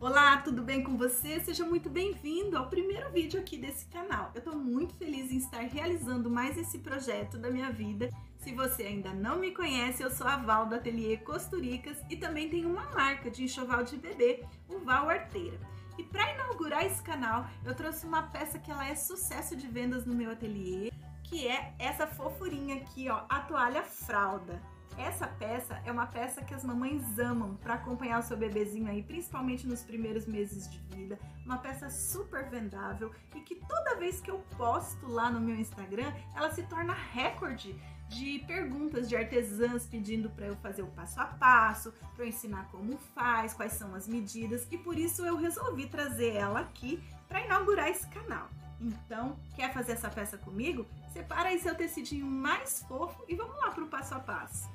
Olá, tudo bem com você? Seja muito bem-vindo ao primeiro vídeo aqui desse canal. Eu tô muito feliz em estar realizando mais esse projeto da minha vida. Se você ainda não me conhece, eu sou a Val do Ateliê Costurikas e também tenho uma marca de enxoval de bebê, o Val Arteira. E para inaugurar esse canal, eu trouxe uma peça que ela é sucesso de vendas no meu ateliê, que é essa fofurinha aqui, ó, a toalha fralda. Essa peça é uma peça que as mamães amam para acompanhar o seu bebezinho aí, principalmente nos primeiros meses de vida. Uma peça super vendável e que toda vez que eu posto lá no meu Instagram, ela se torna recorde de perguntas de artesãs pedindo para eu fazer o passo a passo, para eu ensinar como faz, quais são as medidas, e por isso eu resolvi trazer ela aqui para inaugurar esse canal. Então, quer fazer essa peça comigo? Separa aí seu tecidinho mais fofo e vamos lá para o passo a passo.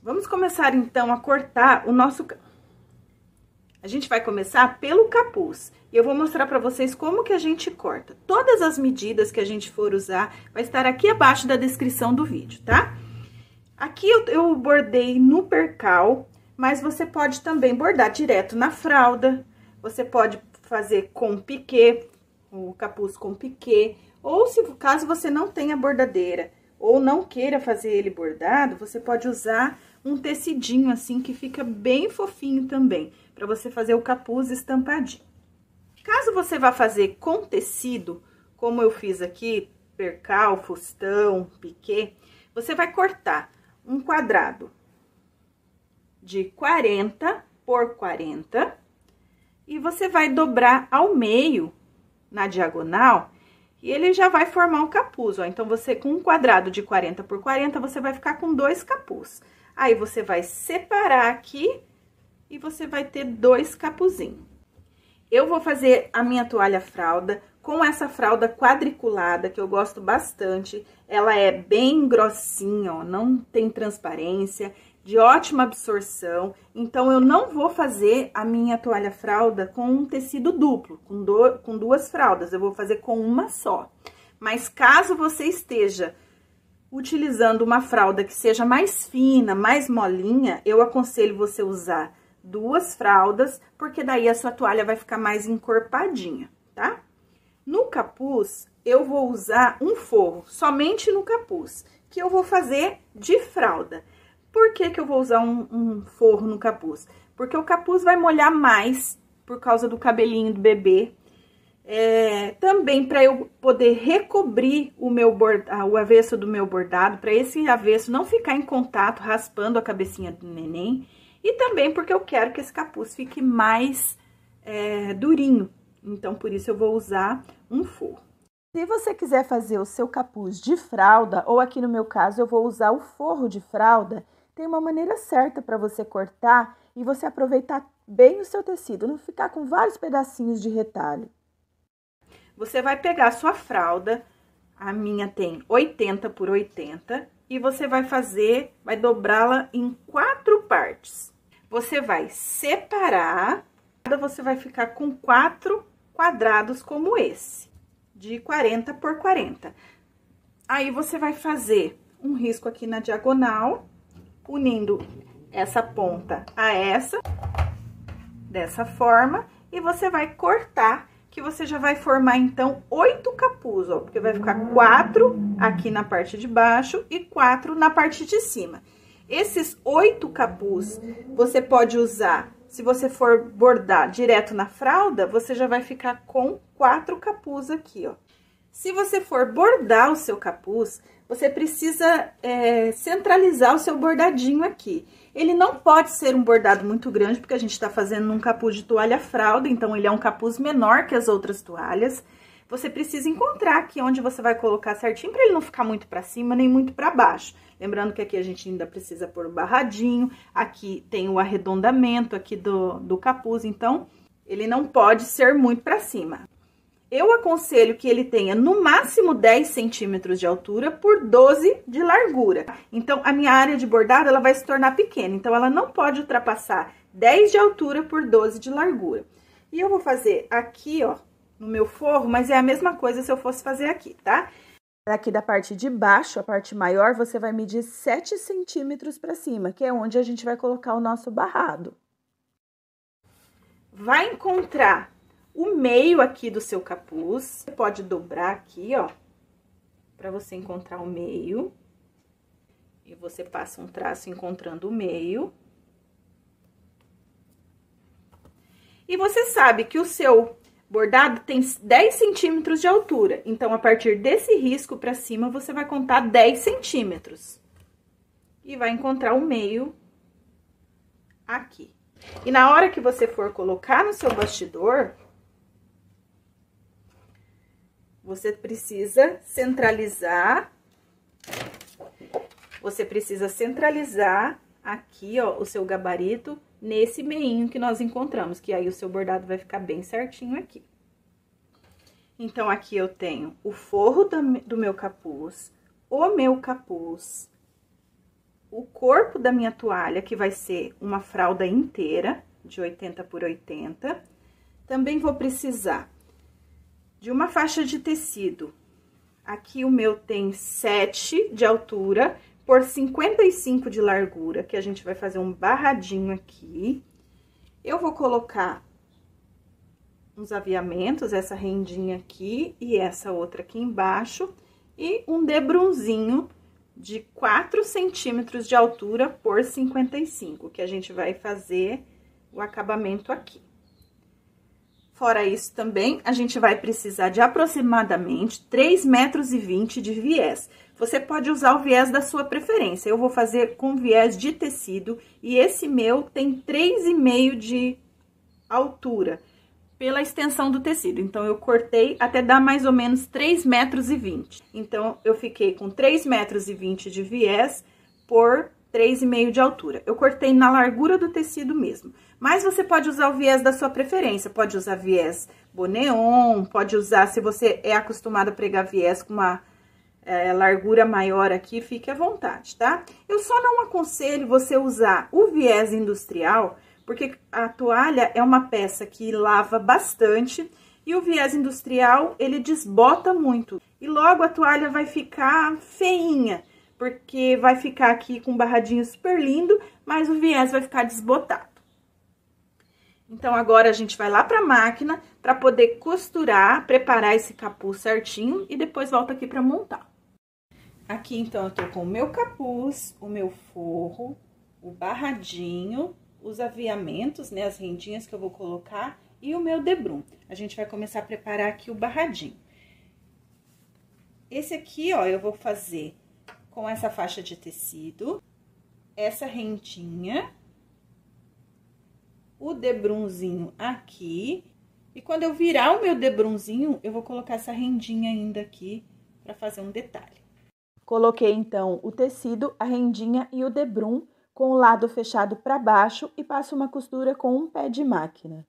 Vamos começar então a cortar o nosso... A gente vai começar pelo capuz e eu vou mostrar para vocês como que a gente corta. Todas as medidas que a gente for usar vai estar aqui abaixo da descrição do vídeo, tá? Aqui eu bordei no percal, mas você pode também bordar direto na fralda, você pode fazer com piquê, o capuz com piquê, ou se caso você não tenha bordadeira ou não queira fazer ele bordado, você pode usar um tecidinho assim que fica bem fofinho também, para você fazer o capuz estampadinho. Caso você vá fazer com tecido, como eu fiz aqui, percal, fustão, piquê, você vai cortar um quadrado de 40 por 40 e você vai dobrar ao meio na diagonal e ele já vai formar um capuz, ó. Então, você com um quadrado de 40 por 40, você vai ficar com dois capuz. Aí, você vai separar aqui e você vai ter dois capuzinhos. Eu vou fazer a minha toalha fralda com essa fralda quadriculada, que eu gosto bastante. Ela é bem grossinha, ó, não tem transparência, de ótima absorção. Então, eu não vou fazer a minha toalha fralda com um tecido duplo, com duas fraldas. Eu vou fazer com uma só. Mas, caso você esteja utilizando uma fralda que seja mais fina, mais molinha, eu aconselho você usar duas fraldas, porque daí a sua toalha vai ficar mais encorpadinha, tá? No capuz, eu vou usar um forro, somente no capuz, que eu vou fazer de fralda. Por que que eu vou usar um forro no capuz? Porque o capuz vai molhar mais, por causa do cabelinho do bebê. Também para eu poder recobrir o avesso do meu bordado, para esse avesso não ficar em contato, raspando a cabecinha do neném. E também porque eu quero que esse capuz fique mais durinho. Então, por isso eu vou usar um forro. Se você quiser fazer o seu capuz de fralda, ou aqui no meu caso eu vou usar o forro de fralda, tem uma maneira certa para você cortar e você aproveitar bem o seu tecido, não ficar com vários pedacinhos de retalho. Você vai pegar a sua fralda, a minha tem 80 por 80, e você vai fazer, vai dobrá-la em 4 partes. Você vai separar, você vai ficar com 4 quadrados como esse, de 40 por 40. Aí, você vai fazer um risco aqui na diagonal, unindo essa ponta a essa, dessa forma, e você vai cortar, que você já vai formar, então, 8 capuz, ó, porque vai ficar 4 aqui na parte de baixo e 4 na parte de cima. Esses 8 capuz, você pode usar, se você for bordar direto na fralda, você já vai ficar com 4 capuz aqui, ó. Se você for bordar o seu capuz, você precisa centralizar o seu bordadinho aqui. Ele não pode ser um bordado muito grande, porque a gente está fazendo um capuz de toalha fralda, então ele é um capuz menor que as outras toalhas. Você precisa encontrar aqui onde você vai colocar certinho, para ele não ficar muito para cima, nem muito para baixo. Lembrando que aqui a gente ainda precisa pôr o barradinho, aqui tem o arredondamento aqui do capuz, então ele não pode ser muito para cima. Eu aconselho que ele tenha no máximo 10 centímetros de altura por 12 de largura. Então, a minha área de bordado ela vai se tornar pequena, então ela não pode ultrapassar 10 de altura por 12 de largura. E eu vou fazer aqui, ó, no meu forro, mas é a mesma coisa se eu fosse fazer aqui, tá? Aqui da parte de baixo, a parte maior, você vai medir 7 centímetros para cima, que é onde a gente vai colocar o nosso barrado. Vai encontrar o meio aqui do seu capuz. Você pode dobrar aqui, ó, para você encontrar o meio. E você passa um traço encontrando o meio. E você sabe que o seu bordado tem 10 centímetros de altura, então a partir desse risco para cima você vai contar 10 centímetros. E vai encontrar o meio aqui. E na hora que você for colocar no seu bastidor, você precisa centralizar. Você precisa centralizar aqui, ó, o seu gabarito nesse meinho que nós encontramos, que aí o seu bordado vai ficar bem certinho aqui. Então, aqui eu tenho o forro do meu capuz, o corpo da minha toalha, que vai ser uma fralda inteira, de 80 por 80. Também vou precisar de uma faixa de tecido. Aqui o meu tem 7 de altura, por 55 de largura, que a gente vai fazer um barradinho aqui. Eu vou colocar uns aviamentos, essa rendinha aqui e essa outra aqui embaixo. E um debrunzinho de 4 centímetros de altura por 55, que a gente vai fazer o acabamento aqui. Fora isso também, a gente vai precisar de aproximadamente 3,20 metros de viés. Você pode usar o viés da sua preferência. Eu vou fazer com viés de tecido e esse meu tem 3,5 de altura pela extensão do tecido. Então, eu cortei até dar mais ou menos 3,20 metros. Então, eu fiquei com 3,20 metros de viés por 3,5 de altura. Eu cortei na largura do tecido mesmo. Mas você pode usar o viés da sua preferência. Pode usar viés boneon, pode usar, se você é acostumado a pregar viés com uma largura maior aqui, fique à vontade, tá? Eu só não aconselho você usar o viés industrial, porque a toalha é uma peça que lava bastante e o viés industrial, ele desbota muito. E logo a toalha vai ficar feinha, porque vai ficar aqui com um barradinho super lindo, mas o viés vai ficar desbotado. Então, agora a gente vai lá para a máquina para poder costurar, preparar esse capuz certinho e depois volta aqui para montar. Aqui, então, eu tô com o meu capuz, o meu forro, o barradinho, os aviamentos, né, as rendinhas que eu vou colocar e o meu debrum. A gente vai começar a preparar aqui o barradinho. Esse aqui, ó, eu vou fazer com essa faixa de tecido, essa rendinha, o debrunzinho aqui. E quando eu virar o meu debrunzinho, eu vou colocar essa rendinha ainda aqui para fazer um detalhe. Coloquei, então, o tecido, a rendinha e o debrum com o lado fechado para baixo e passo uma costura com um pé de máquina.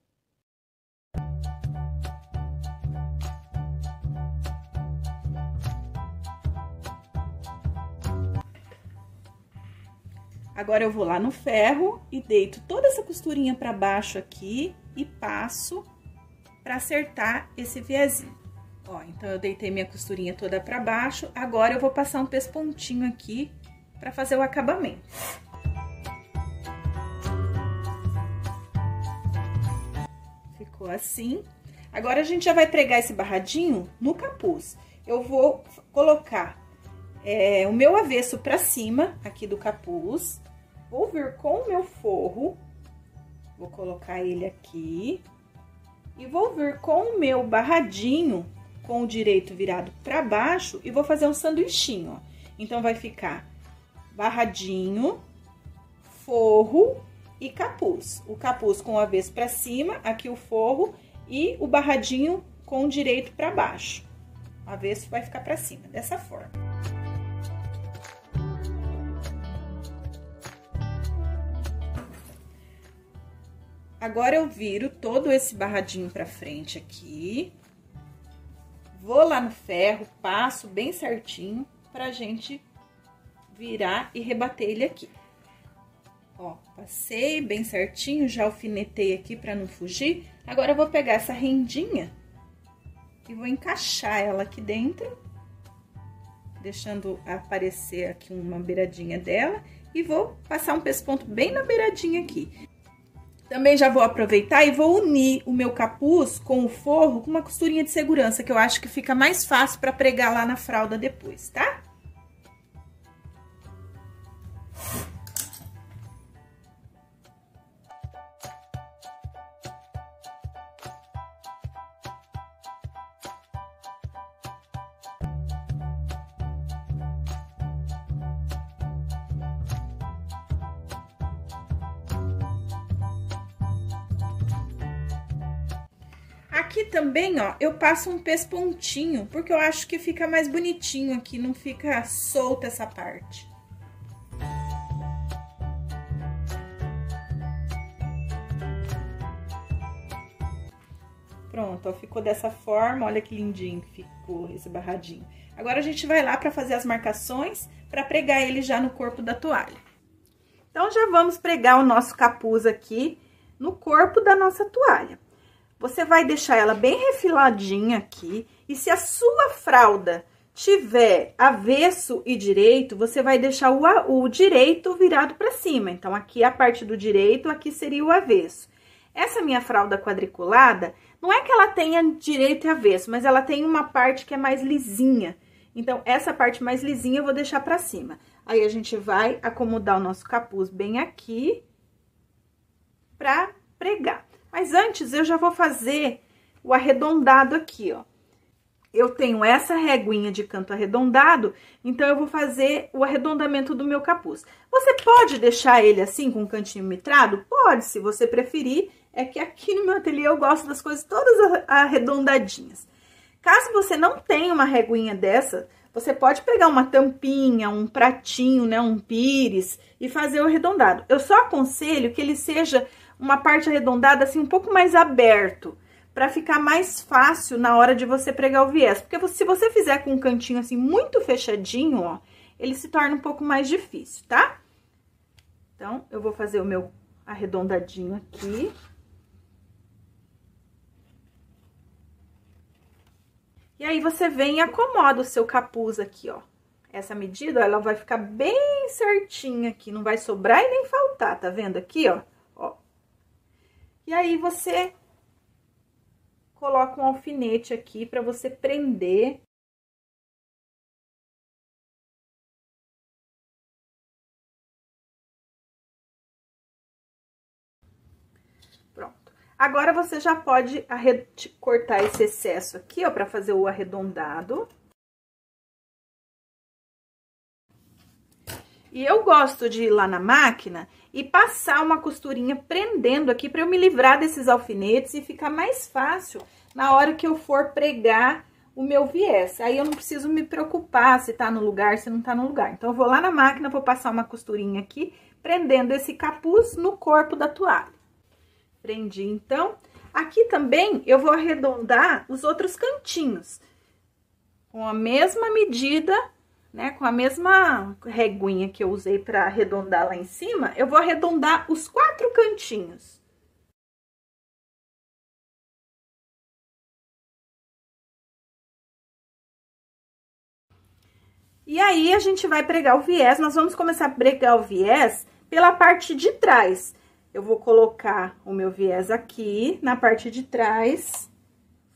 Agora, eu vou lá no ferro e deito toda essa costurinha para baixo aqui e passo para acertar esse viezinho. Ó, então, eu deitei minha costurinha toda para baixo, agora eu vou passar um pespontinho aqui para fazer o acabamento. Ficou assim. Agora, a gente já vai pregar esse barradinho no capuz. Eu vou colocar o meu avesso para cima aqui do capuz, vou vir com o meu forro, vou colocar ele aqui, e vou vir com o meu barradinho, com o direito virado para baixo, e vou fazer um sanduichinho, ó. Então, vai ficar barradinho, forro e capuz. O capuz com o avesso para cima, aqui o forro, e o barradinho com o direito para baixo. O avesso vai ficar para cima, dessa forma. Agora, eu viro todo esse barradinho pra frente aqui, vou lá no ferro, passo bem certinho pra gente virar e rebater ele aqui. Ó, passei bem certinho, já alfinetei aqui pra não fugir. Agora, eu vou pegar essa rendinha e vou encaixar ela aqui dentro deixando aparecer aqui uma beiradinha dela, e vou passar um pesponto bem na beiradinha aqui. Também já vou aproveitar e vou unir o meu capuz com o forro com uma costurinha de segurança, que eu acho que fica mais fácil para pregar lá na fralda depois, tá? Aqui também, ó, eu passo um pespontinho, porque eu acho que fica mais bonitinho aqui, não fica solta essa parte. Pronto, ó, ficou dessa forma, olha que lindinho que ficou esse barradinho. Agora a gente vai lá pra fazer as marcações, pra pregar ele já no corpo da toalha. Então, já vamos pregar o nosso capuz aqui no corpo da nossa toalha. Você vai deixar ela bem refiladinha aqui, e se a sua fralda tiver avesso e direito, você vai deixar o direito virado para cima. Então, aqui a parte do direito, aqui seria o avesso. Essa minha fralda quadriculada, não é que ela tenha direito e avesso, mas ela tem uma parte que é mais lisinha. Então, essa parte mais lisinha eu vou deixar para cima. Aí, a gente vai acomodar o nosso capuz bem aqui para pregar. Mas antes, eu já vou fazer o arredondado aqui, ó. Eu tenho essa reguinha de canto arredondado, então eu vou fazer o arredondamento do meu capuz. Você pode deixar ele assim, com um cantinho mitrado? Pode, se você preferir. É que aqui no meu ateliê eu gosto das coisas todas arredondadinhas. Caso você não tenha uma reguinha dessa, você pode pegar uma tampinha, um pratinho, né, um pires, e fazer o arredondado. Eu só aconselho que ele seja uma parte arredondada assim um pouco mais aberto, para ficar mais fácil na hora de você pregar o viés, porque se você fizer com um cantinho assim muito fechadinho, ó, ele se torna um pouco mais difícil, tá? Então, eu vou fazer o meu arredondadinho aqui. E aí, você vem e acomoda o seu capuz aqui, ó. Essa medida, ela vai ficar bem certinha aqui, não vai sobrar e nem faltar, tá vendo aqui, ó? E aí, você coloca um alfinete aqui para você prender. Pronto. Agora, você já pode cortar esse excesso aqui, ó, para fazer o arredondado. E eu gosto de ir lá na máquina e passar uma costurinha prendendo aqui para eu me livrar desses alfinetes e ficar mais fácil na hora que eu for pregar o meu viés. Aí eu não preciso me preocupar se tá no lugar, se não tá no lugar. Então, eu vou lá na máquina, vou passar uma costurinha aqui, prendendo esse capuz no corpo da toalha. Prendi, então. Aqui também eu vou arredondar os outros cantinhos com a mesma medida, né, com a mesma reguinha que eu usei para arredondar lá em cima, eu vou arredondar os quatro cantinhos. E aí, a gente vai pregar o viés, nós vamos começar a pregar o viés pela parte de trás. Eu vou colocar o meu viés aqui, na parte de trás,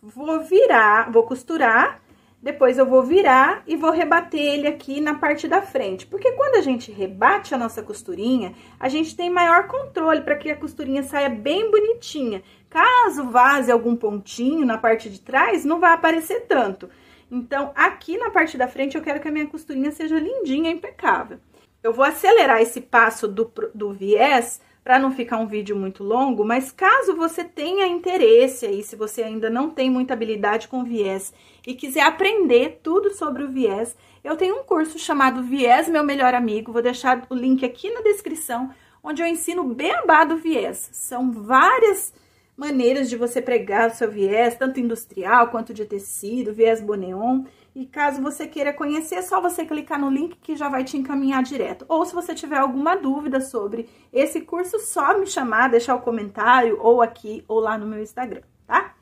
vou virar, vou costurar. Depois, eu vou virar e vou rebater ele aqui na parte da frente. Porque quando a gente rebate a nossa costurinha, a gente tem maior controle para que a costurinha saia bem bonitinha. Caso vaze algum pontinho na parte de trás, não vai aparecer tanto. Então, aqui na parte da frente, eu quero que a minha costurinha seja lindinha, impecável. Eu vou acelerar esse passo do viés para não ficar um vídeo muito longo, mas caso você tenha interesse aí, se você ainda não tem muita habilidade com viés e quiser aprender tudo sobre o viés, eu tenho um curso chamado Viés Meu Melhor Amigo, vou deixar o link aqui na descrição, onde eu ensino o beabá do viés. São várias maneiras de você pregar o seu viés, tanto industrial quanto de tecido, viés boneon. E caso você queira conhecer, é só você clicar no link que já vai te encaminhar direto. Ou se você tiver alguma dúvida sobre esse curso, só me chamar, deixar o comentário, ou aqui, ou lá no meu Instagram, tá?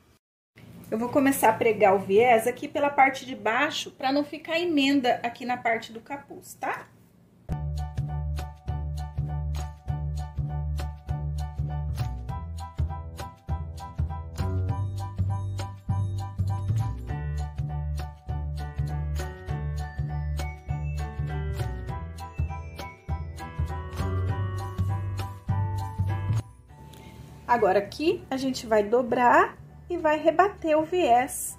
Eu vou começar a pregar o viés aqui pela parte de baixo, para não ficar emenda aqui na parte do capuz, tá? Agora aqui a gente vai dobrar e vai rebater o viés,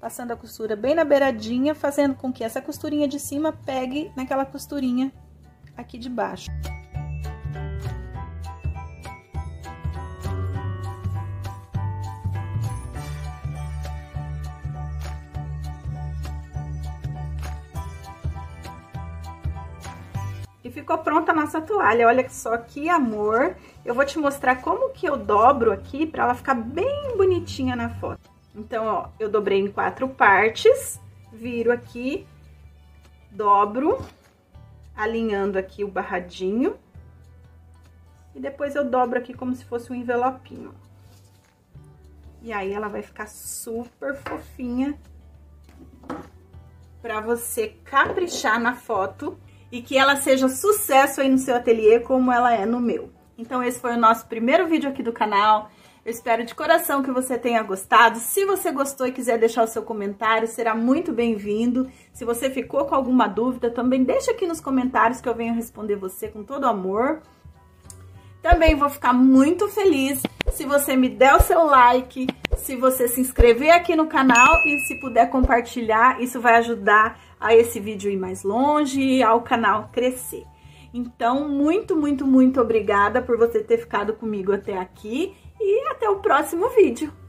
passando a costura bem na beiradinha, fazendo com que essa costurinha de cima pegue naquela costurinha aqui de baixo. E ficou pronta a nossa toalha, olha só que amor! Eu vou te mostrar como que eu dobro aqui para ela ficar bem bonitinha na foto. Então, ó, eu dobrei em 4 partes, viro aqui, dobro, alinhando aqui o barradinho. E depois eu dobro aqui como se fosse um envelopinho. E aí ela vai ficar super fofinha para você caprichar na foto e que ela seja sucesso aí no seu ateliê como ela é no meu. Então esse foi o nosso primeiro vídeo aqui do canal, eu espero de coração que você tenha gostado. Se você gostou e quiser deixar o seu comentário, será muito bem-vindo. Se você ficou com alguma dúvida, também deixa aqui nos comentários que eu venho responder você com todo amor. Também vou ficar muito feliz se você me der o seu like, se você se inscrever aqui no canal e se puder compartilhar, isso vai ajudar a esse vídeo ir mais longe e ao canal crescer. Então, muito, muito, muito obrigada por você ter ficado comigo até aqui e até o próximo vídeo.